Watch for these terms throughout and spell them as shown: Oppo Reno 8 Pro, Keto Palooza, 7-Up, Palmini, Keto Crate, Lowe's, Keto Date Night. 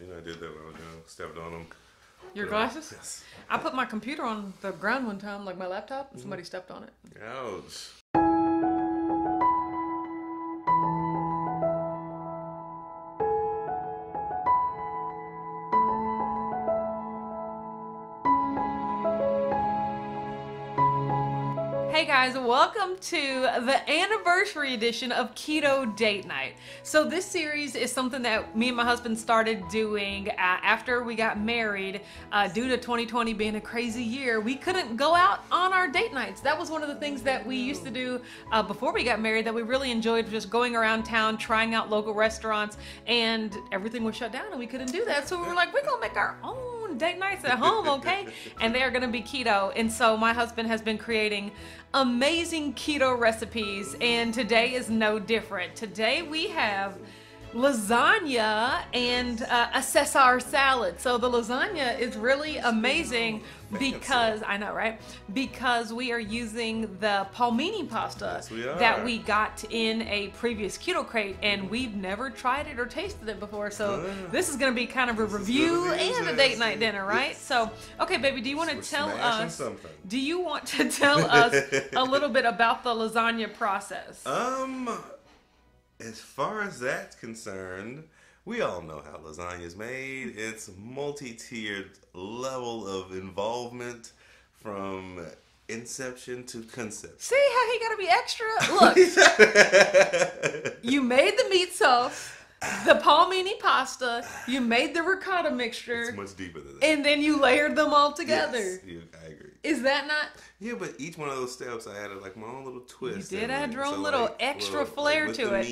You know I did that when I was young. Stepped on them. Your glasses? Yes. I put my computer on the ground one time, like my laptop, and somebody stepped on it. Ouch. Hey guys, welcome to the anniversary edition of Keto Date Night. So this series is something that me and my husband started doing after we got married. Due to 2020 being a crazy year, we couldn't go out on our date nights. That was one of the things that we used to do before we got married that we really enjoyed, just going around town, trying out local restaurants, and everything was shut down and we couldn't do that. So we were like, we're gonna make our own date nights at home, okay? And they are gonna be keto. And so my husband has been creating amazing keto recipes, and today is no different. Today we have lasagna and a Caesar salad. So the lasagna is really amazing because, I know, right? Because we are using the Palmini pasta that we got in a previous Keto Crate, and we've never tried it or tasted it before. So this is going to be kind of a review and a date night dinner, right? So, okay, baby, do you want to tell us a little bit about the lasagna process? As far as that's concerned, we all know how lasagna is made. It's multi-tiered level of involvement from inception to concept. See how he gotta be extra? Look, you made the meat sauce, the Palmini pasta, you made the ricotta mixture. It's much deeper than that. And then you layered them all together. Yes, I agree. Is that not? Yeah, but each one of those steps, I added like my own little twist. You did add your own little extra flair to it.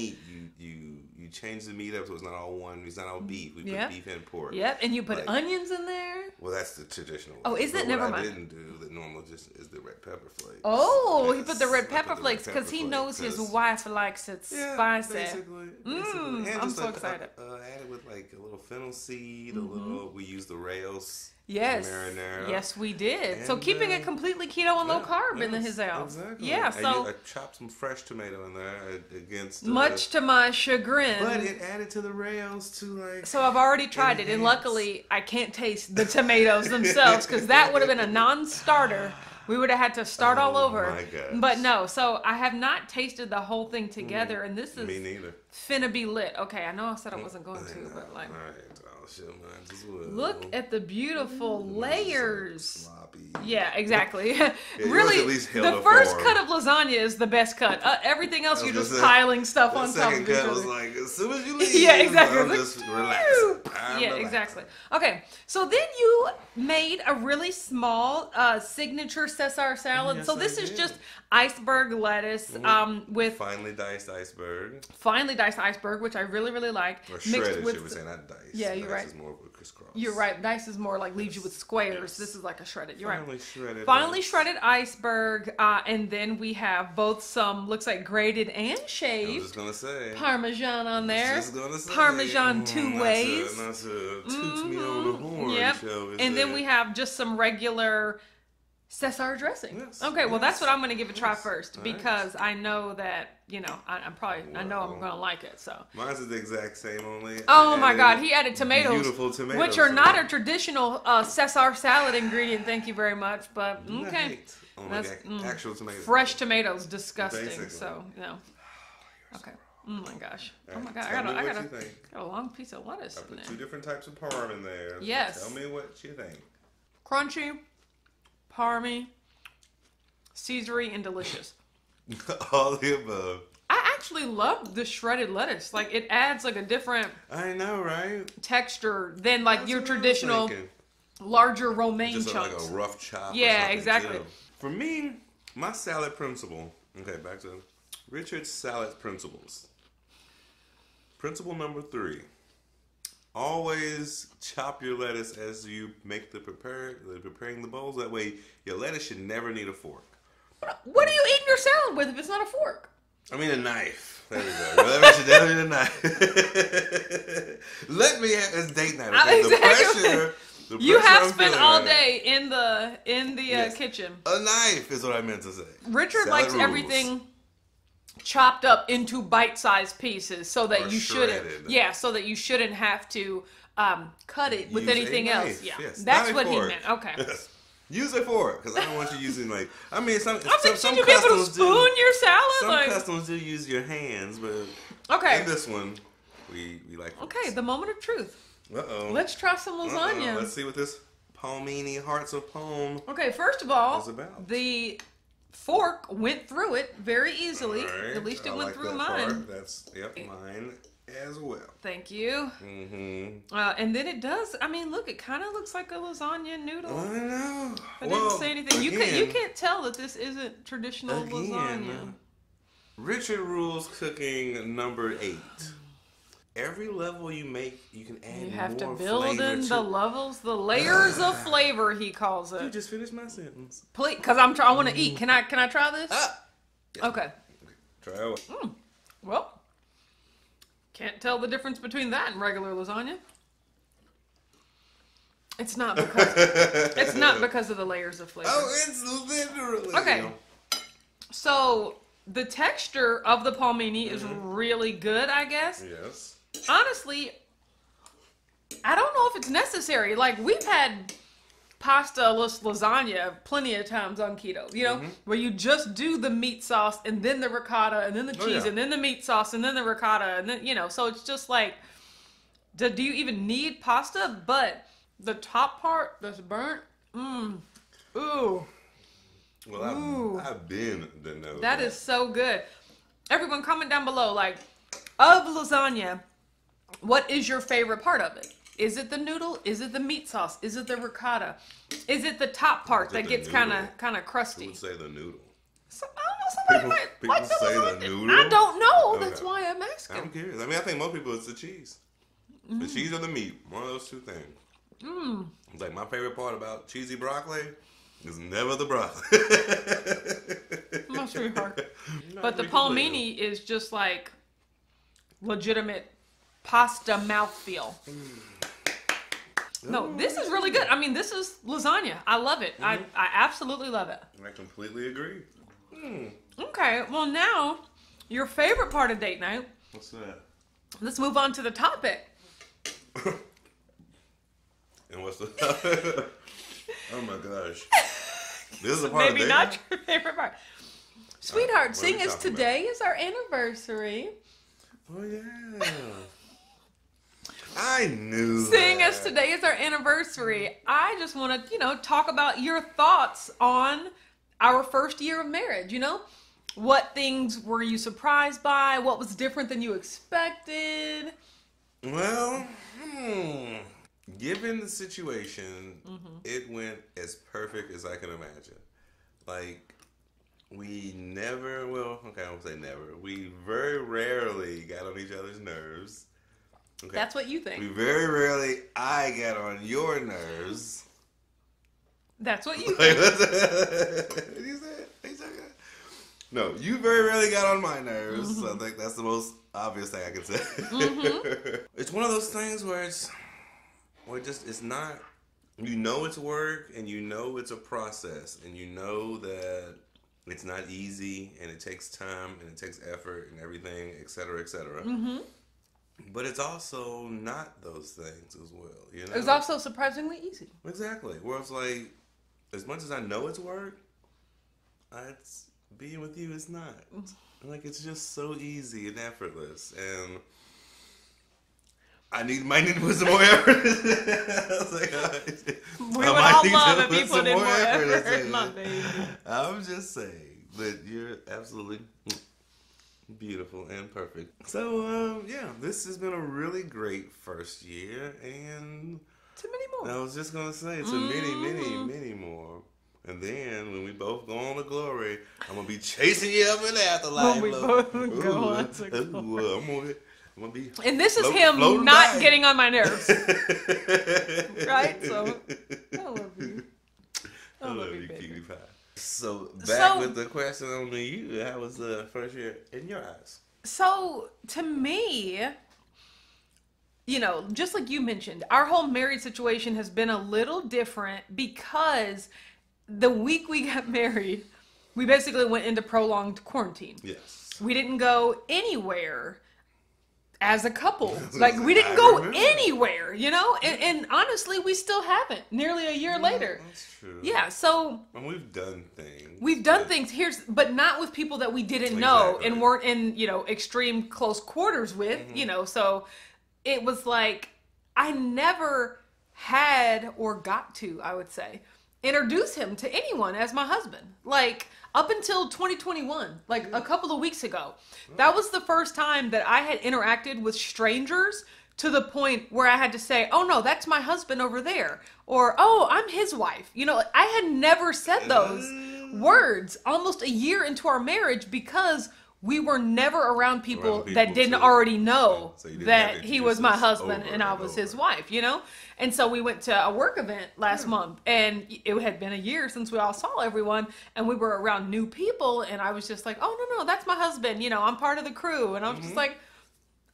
You change the meat up so it's not all one. It's not all beef. We put beef and pork. Yep, and you put onions in there. Well, that's the traditional one. Oh, is it? Never mind. What I didn't do that normal just is the red pepper flakes. Oh, yes. He put the red pepper flakes because he knows his wife likes it spicy. Basically. I'm so excited. Added with like a little fennel seed, a little. We use the rails. Yes. Marinara. Yes, we did. And so keeping it completely keto and low carb in his house. Exactly. Yeah. So I chopped some fresh tomato in there against. Much to my chagrin. But it added to the rails too, like. So I've already tried it, and luckily I can't taste the tomatoes themselves because that would have been a non-starter. We would have had to start all over. My gosh. But no, so I have not tasted the whole thing together, and this is. Me neither. Finna be lit. Okay, I know I said I wasn't going to, but like. All right. Look at the beautiful layers. Yeah, exactly. Really, the first cut of lasagna is the best cut. Everything else, you're just piling stuff on top of each other. Was like, as soon as you leave, yeah, exactly. I'm just relaxing. Yeah, exactly. Okay, so then you made a really small signature Caesar salad. So this is just iceberg lettuce with finely diced iceberg, which I really like. Or shredded, should we say, not diced. Yeah, you're right. Dice is more of a crisscross. You're right. Dice is more like leaves you with squares. Yes. This is like a shredded. You're finally right. Finely shredded iceberg, and then we have both some looks like grated and shaved. I was just gonna say Parmesan on there. Just gonna say, Parmesan two ways. Toot me on the horn. Yep. And then we have just some regular Caesar dressing. Yes, okay, well that's what I'm going to give a try first because I know that, you know, I know I'm going to like it. So mine's the exact same only. Oh my God, he added tomatoes, beautiful tomatoes, which are not a traditional Caesar salad ingredient. Thank you very much, but okay, that's actual tomatoes, fresh tomatoes, disgusting. Basically. So you know, okay. Oh my gosh! Oh my God! I got a long piece of lettuce. I put two different types of parm in there. Yes. Tell me what you think. Crunchy. Parmy, Caesary, and delicious. All the above. I actually love the shredded lettuce. Like it adds like a different. I know, right? Texture than like your traditional larger romaine chunks. Just like a rough chop. Yeah, exactly. Too. For me, my salad principle. Okay, back to Richard's salad principles. Principle number 3. Always chop your lettuce as you make the preparing the bowls. That way, your lettuce should never need a fork. What are you eating your salad with if it's not a fork? I mean a knife. There we go. Lettuce should never need a knife. Let me have this date night. Okay? Exactly. The pressure you have spent all day in the kitchen. A knife is what I meant to say. Richard salad likes rules. Everything chopped up into bite-sized pieces so that you shouldn't have to cut it with anything else. Yeah, yes. That's what he meant. Okay. Yes. Use it for it, because I don't want you using like. I mean, some you be able to spoon your salad. Some customers do use your hands, but okay. In this one, we like. Okay, this. The moment of truth. Uh oh. Let's try some lasagna. Let's see what this Palmini Hearts of Palm. Okay, first of all, is about. The fork went through it very easily. Right. At least it went through mine. Part. That's mine as well. Thank you. Mm-hmm. And then it does. I mean, look, it kind of looks like a lasagna noodle. I know. I didn't say anything. Again, you can't tell that this isn't traditional lasagna. Richard rules cooking number 8. Every level you make, you can add more. You have to build in the levels, the layers of flavor. He calls it. You just finished my sentence, please, because I want to eat. Can I try this? Yeah. Okay. Try it. Well. Can't tell the difference between that and regular lasagna. It's not because of the layers of flavor. Oh, it's literally okay. So the texture of the Palmini is really good, I guess. Yes. Honestly, I don't know if it's necessary. Like we've had pastaless lasagna plenty of times on keto, you know, where you just do the meat sauce and then the ricotta and then the cheese and then the meat sauce and then the ricotta and then, you know, so it's just like, do you even need pasta? But the top part that's burnt, ooh. Well, I've been the nose. That is so good. Everyone comment down below, like, of lasagna, what is your favorite part of it? Is it the noodle? Is it the meat sauce? Is it the ricotta? Is it the top part that gets kind of crusty? I would say the noodle. So, I don't know. Somebody might like the noodle. I don't know. Okay. That's why I'm asking. I'm curious. I mean, I think most people it's the cheese, the cheese or the meat. One of those two things. It's like my favorite part about cheesy broccoli is never the broccoli. My sweetheart. But the Palmini is just like legitimate pasta mouthfeel. No, this is really good. I mean, this is lasagna. I love it. I absolutely love it. I completely agree. Okay, well now, your favorite part of date night. What's that? Let's move on to the topic. And what's the topic? Oh my gosh. This is a part of date night? Maybe not your favorite part. Sweetheart, seeing as today is our anniversary. Oh yeah. I knew that. Seeing as today is our anniversary, I just want to, you know, talk about your thoughts on our first year of marriage, you know? What things were you surprised by? What was different than you expected? Well, given the situation, it went as perfect as I can imagine. Like, we never, well, okay, I won't say never. We very rarely got on each other's nerves. Okay. That's what you think. We very rarely, I got on your nerves. That's what you think. Did you say it? Are you talking? No, you very rarely got on my nerves. So I think that's the most obvious thing I can say. It's one of those things where it's not, you know it's work and you know it's a process and you know that it's not easy and it takes time and it takes effort and everything, et cetera, et cetera. But it's also not those things as well, you know? It's also surprisingly easy. Exactly. Where it's like, as much as I know it's work, being with you is not. Like, it's just so easy and effortless. And I might need to put some more effort. I was like, we would all love if you put in more effort. I'm just saying that you're absolutely beautiful and perfect. So, yeah, this has been a really great first year, and to many more. I was just gonna say, to many more. And then when we both go on to glory, I'm gonna be chasing you up in the afterlife. When we both go on to glory, I'm gonna be. And this is him not getting on my nerves, right? So, I love you. I love you, cutie pie. So with the question on you, how was the first year in your eyes? So to me, you know, just like you mentioned, our whole married situation has been a little different because the week we got married, we basically went into prolonged quarantine. Yes. We didn't go anywhere as a couple. Like, we didn't go anywhere, you know? And honestly, we still haven't, nearly a year later. That's true. Yeah, so... And we've done things. We've done things, but not with people that we didn't know and weren't in, you know, extreme close quarters with, you know? So it was like, I never had or got to, I would say, introduce him to anyone as my husband. Like... Up until 2021, like a couple of weeks ago. That was the first time that I had interacted with strangers to the point where I had to say, oh no, that's my husband over there. Or, oh, I'm his wife. You know, I had never said those words almost a year into our marriage because we were never around people that didn't already know that he was my husband and I was his wife, you know? And so we went to a work event last month, and it had been a year since we all saw everyone, and we were around new people, and I was just like, oh, no, no, that's my husband. You know, I'm part of the crew. And I'm just like,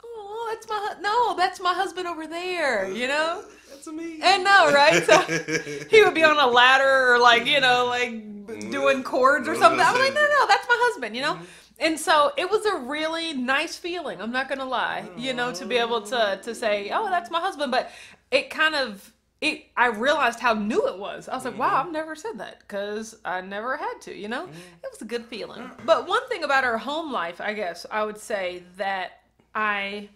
oh, that's my that's my husband over there, you know? That's me. And no, right? So he would be on a ladder or, like, you know, like doing chords or something. I was like, no, no, that's my husband, you know? And so it was a really nice feeling, I'm not going to lie, you know, to be able to say, oh, that's my husband. But it kind of, I realized how new it was. I was like, wow, I've never said that because I never had to, you know. It was a good feeling. But one thing about our home life, I guess, I would say that I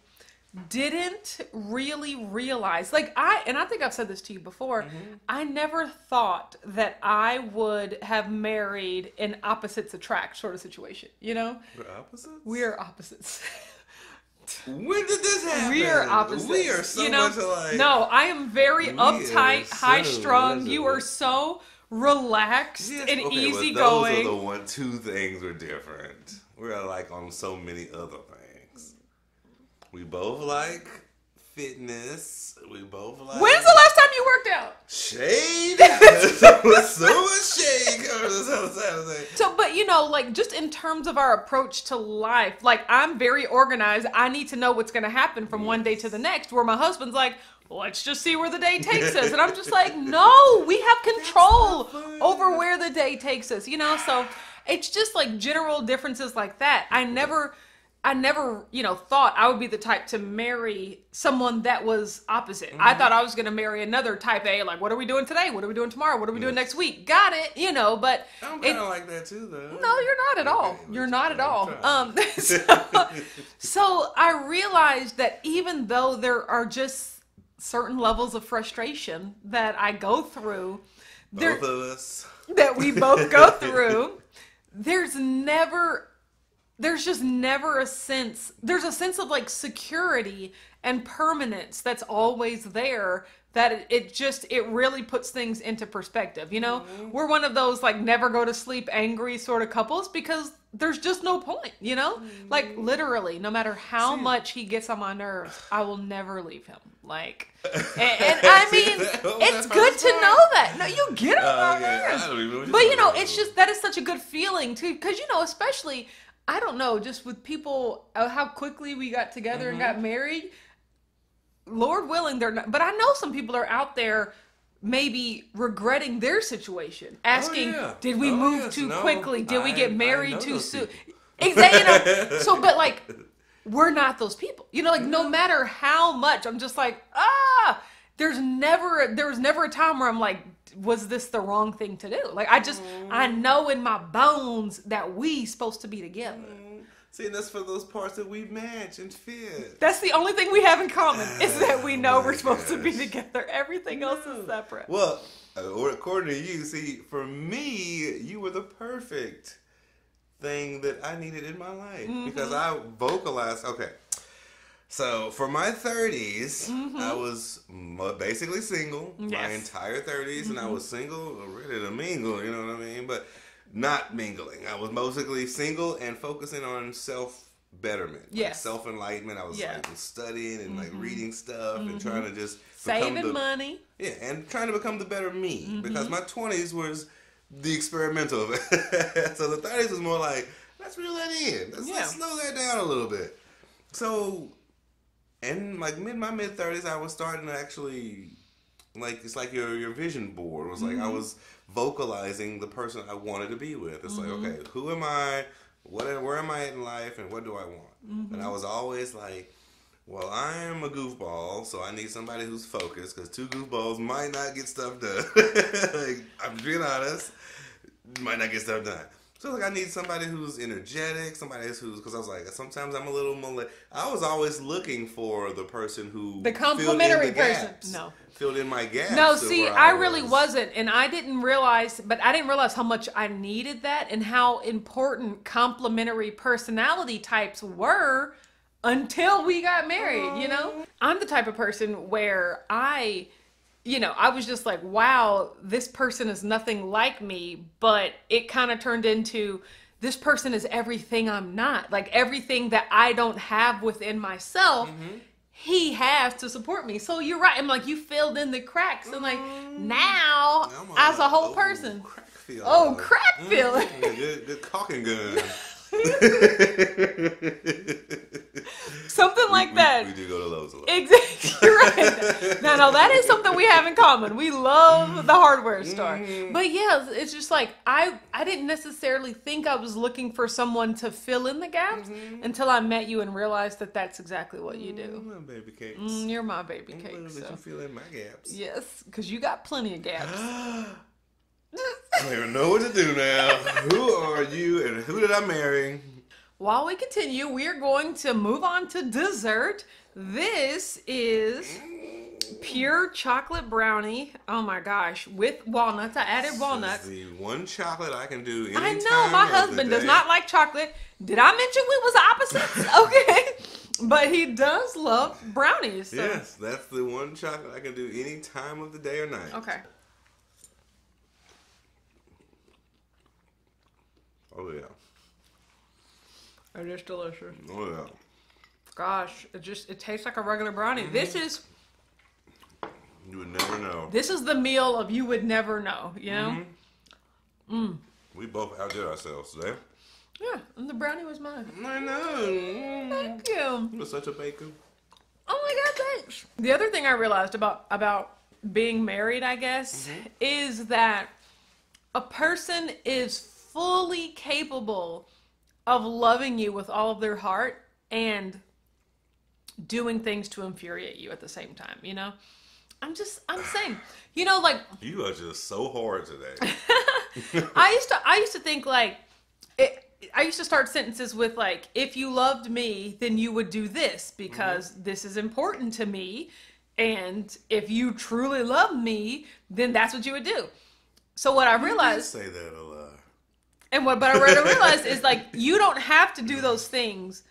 didn't really realize, like and I think I've said this to you before, I never thought that I would have married an opposites attract sort of situation, you know? We're opposites? We are opposites. When did this happen? We are opposites. We are so much alike. No, I am very uptight, high-strung. You are so relaxed and easygoing. Well, those are the two things we're different. We're alike on so many other things. We both like fitness. We both like... When's the last time you worked out? Shade. There was so much shade coming this whole Saturday. So, but you know, like just in terms of our approach to life, like I'm very organized. I need to know what's going to happen from one day to the next, where my husband's like, let's just see where the day takes us. And I'm just like, no, we have control over where the day takes us, you know? So it's just like general differences like that. I never, you know, thought I would be the type to marry someone that was opposite. I thought I was going to marry another type A, like, what are we doing today? What are we doing tomorrow? What are we doing next week? Got it, you know, but... I'm kind of like that too, though. No, you're not at all. Okay, you're not at all. So I realized that even though there are just certain levels of frustration that I go through... That we both go through, there's just never a sense, there's a sense of like security and permanence that's always there, that it really puts things into perspective, you know? We're one of those like never go to sleep angry sort of couples because there's just no point, you know? Like literally, no matter how much he gets on my nerves, I will never leave him. Like, and I mean, it's good to know that. No, you get on my nerves. But you know, it's just, that is such a good feeling too, because you know, especially... I don't know, just with people, how quickly we got together and got married, Lord willing, they're not, but I know some people are out there maybe regretting their situation, asking, did we move too quickly? Did we get married too soon? Exactly. You know, so, but like, we're not those people, you know, like no matter how much, I'm just like, there was never a time where I'm like, was this the wrong thing to do? Like, I just, I know in my bones that we supposed to be together. See, and that's for those parts that we match and fit. That's the only thing we have in common is that we know we're supposed to be together. Everything else is separate. Well, according to you, see, for me, you were the perfect thing that I needed in my life because I vocalized, okay. So, for my 30s, I was basically single, my entire 30s, and I was single, ready to mingle, you know what I mean? But not mingling. I was mostly single and focusing on self-betterment, like self-enlightenment. I was like, studying and like reading stuff and trying to just... Saving money. Yeah, and trying to become the better me because my 20s was the experimental of it. So, the 30s was more like, let's reel that in. Let's slow that down a little bit. So... And like my mid-30s, I was starting to actually, like, it's like your vision board was like, I was vocalizing the person I wanted to be with. It's like, okay, who am I? Where am I in life? And what do I want? And I was always like, Well, I am a goofball, so I need somebody who's focused, because two goofballs might not get stuff done. Like, I'm being honest, might not get stuff done. So, like, I need somebody who's energetic, somebody who's, because I was like, sometimes I'm a little, I was always looking for the person who, the complimentary person, no, filled in my gaps. No, see, I really wasn't, and I didn't realize how much I needed that and how important complimentary personality types were until we got married, you know? I'm the type of person where I was just like, wow, this person is nothing like me, but it kind of turned into, this person is everything I'm not. Like, everything that I don't have within myself, he has to support me. So you're right. I'm like, you filled in the cracks. I'm like, now as a whole person. Crack filler. Oh, crack filler. Good caulking gun. Something like that. We do go to Lowe's a lot. Exactly. Right. No, that is something we have in common. We love the hardware store. But yeah, it's just like I didn't necessarily think I was looking for someone to fill in the gaps until I met you and realized that that's exactly what you do. My baby cakes. You're my baby cakes. You fill in my gaps. Yes, because you got plenty of gaps. I don't even know what to do now. Who are you and who did I marry? While we continue, we're going to move on to dessert. This is pure chocolate brownie. Oh my gosh. With walnuts. I added walnuts. This is the one chocolate I can do anytime. I know. My husband does not like chocolate. Did I mention we was opposites? Okay. But he does love brownies. So. Yes. That's the one chocolate I can do any time of the day or night. Okay. Oh, yeah. It is delicious. Oh, yeah. Gosh, it tastes like a regular brownie. This is... You would never know. This is the meal of you would never know, you know? We both outdid ourselves today. Yeah, and the brownie was mine. I know. Thank you. You're such a baker. Oh, my God, thanks. The other thing I realized about being married, I guess, is that a person is fully capable of loving you with all of their heart and doing things to infuriate you at the same time, you know? I'm saying, you know, like, you are just so hard today. I used to think like, I used to start sentences with like, if you loved me, then you would do this because this is important to me. And if you truly love me, then that's what you would do. So what I realized, you say that a lot. And what I realized is, like, you don't have to do those things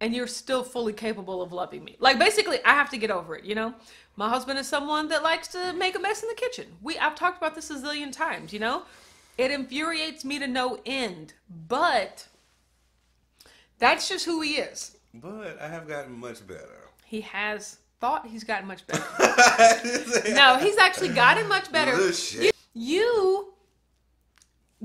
and you're still fully capable of loving me. Like, basically, I have to get over it, you know? My husband is someone that likes to make a mess in the kitchen. I've talked about this a zillion times, you know? It infuriates me to no end, but that's just who he is. But I have gotten much better. He has thought he's gotten much better. No, he's actually gotten much better. You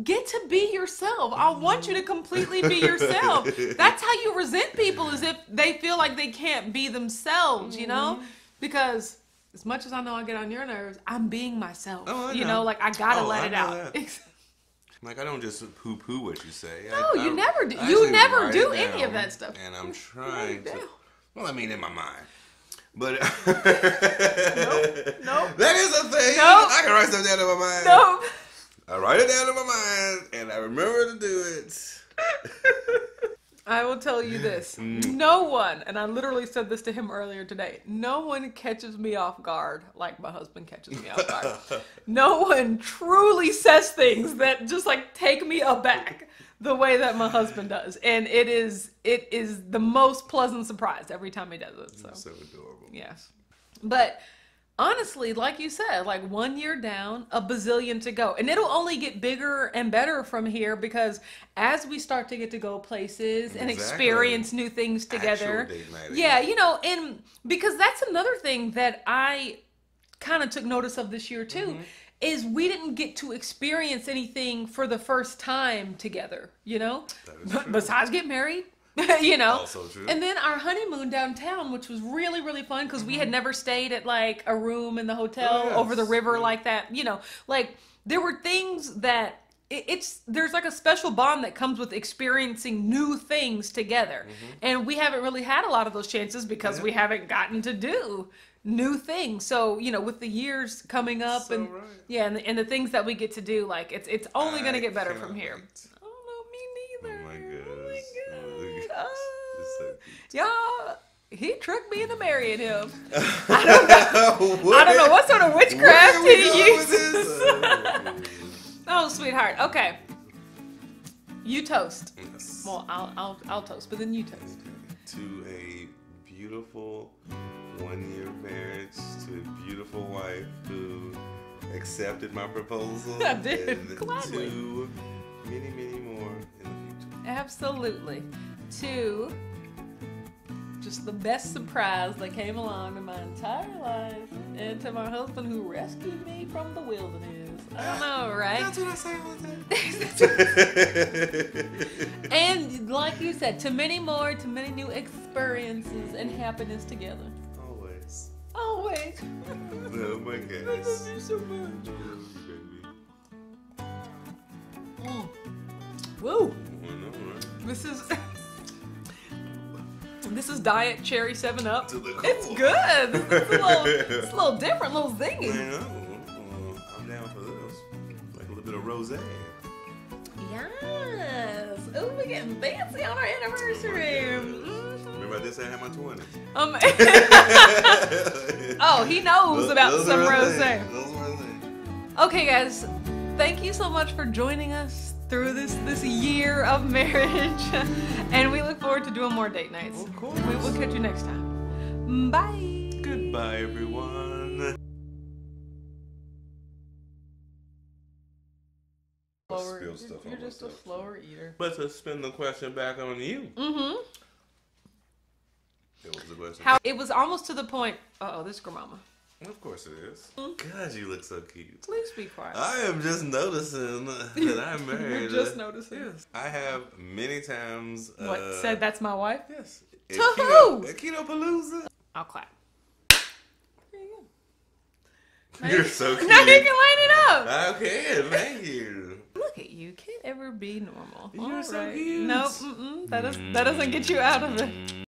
get to be yourself. I want you to completely be yourself. That's how you resent people, is if they feel like they can't be themselves, you know? Because as much as I know I get on your nerves, I'm being myself. Oh, you know, like, I gotta let it out. Like, I don't just poo-poo what you say. No, you never do. You never do any of that stuff. And I'm trying to, well, I mean, in my mind. But nope, nope. That is a thing. Nope. I can write stuff down in my mind. Nope. I write it down in my mind, and I remember to do it. I will tell you this. No one, and I literally said this to him earlier today, no one catches me off guard like my husband catches me off guard. No one truly says things that just, like, take me aback the way that my husband does. And it is the most pleasant surprise every time he does it. So adorable. Yes. But... honestly, like you said, like, 1 year down, a bazillion to go. And it'll only get bigger and better from here, because as we start to get to go places and experience new things together. Yeah, you know, and because that's another thing that I kind of took notice of this year too, is we didn't get to experience anything for the first time together, you know, besides get married. You know, also true. And then our honeymoon downtown, which was really, really fun, because we had never stayed at, like, a room in the hotel over the river like that. You know, like, there were things that there's like a special bond that comes with experiencing new things together. Mm-hmm. And we haven't really had a lot of those chances because we haven't gotten to do new things. So, you know, with the years coming up and the things that we get to do, like it's only going to get better from here. Oh, no, me neither. Oh my goodness. Oh my God. Y'all. He tricked me into marrying him. I don't know. I don't know what sort of witchcraft he uses. Oh, sweetheart. Okay. You toast. Yes. Well, I'll toast, but then you toast. To a beautiful one-year marriage, to a beautiful wife who accepted my proposal. I did. Gladly. To many, many more in the future. Absolutely. To just the best surprise that came along in my entire life, and to my husband who rescued me from the wilderness. I don't know, right? That's what I say all the time. And like you said, to many more, to many new experiences and happiness together. Always. Always. Oh my gosh. I love you so much. Mm. Woo. I know, right? This is Diet Cherry 7-Up. It's good. It's a little different, a little zingy. I know. I'm down for this. Like a little bit of rosé. Yes. Oh, we're getting fancy on our anniversary. Oh remember I did say I had my 20s. Oh, he knows about some rosé. Okay, guys. Thank you so much for joining us through this year of marriage. And we look forward to doing more date nights. Of course. We will catch you next time. Bye. Goodbye, everyone. You're just a slower eater. But to spin the question back on you. Mm-hmm. It was the question. It was almost to the point. Uh-oh, this is grandmama. Of course it is. God, you look so cute. Please be quiet. I am just noticing that I'm married. You're just noticing. Yes. I have many times. What, said that's my wife? Yes. To who? Keto Palooza. I'll clap. There you go. You're so cute. Now you can line it up. Okay, thank you. Look at you. Can't ever be normal. You're so cute. No, that doesn't get you out of it.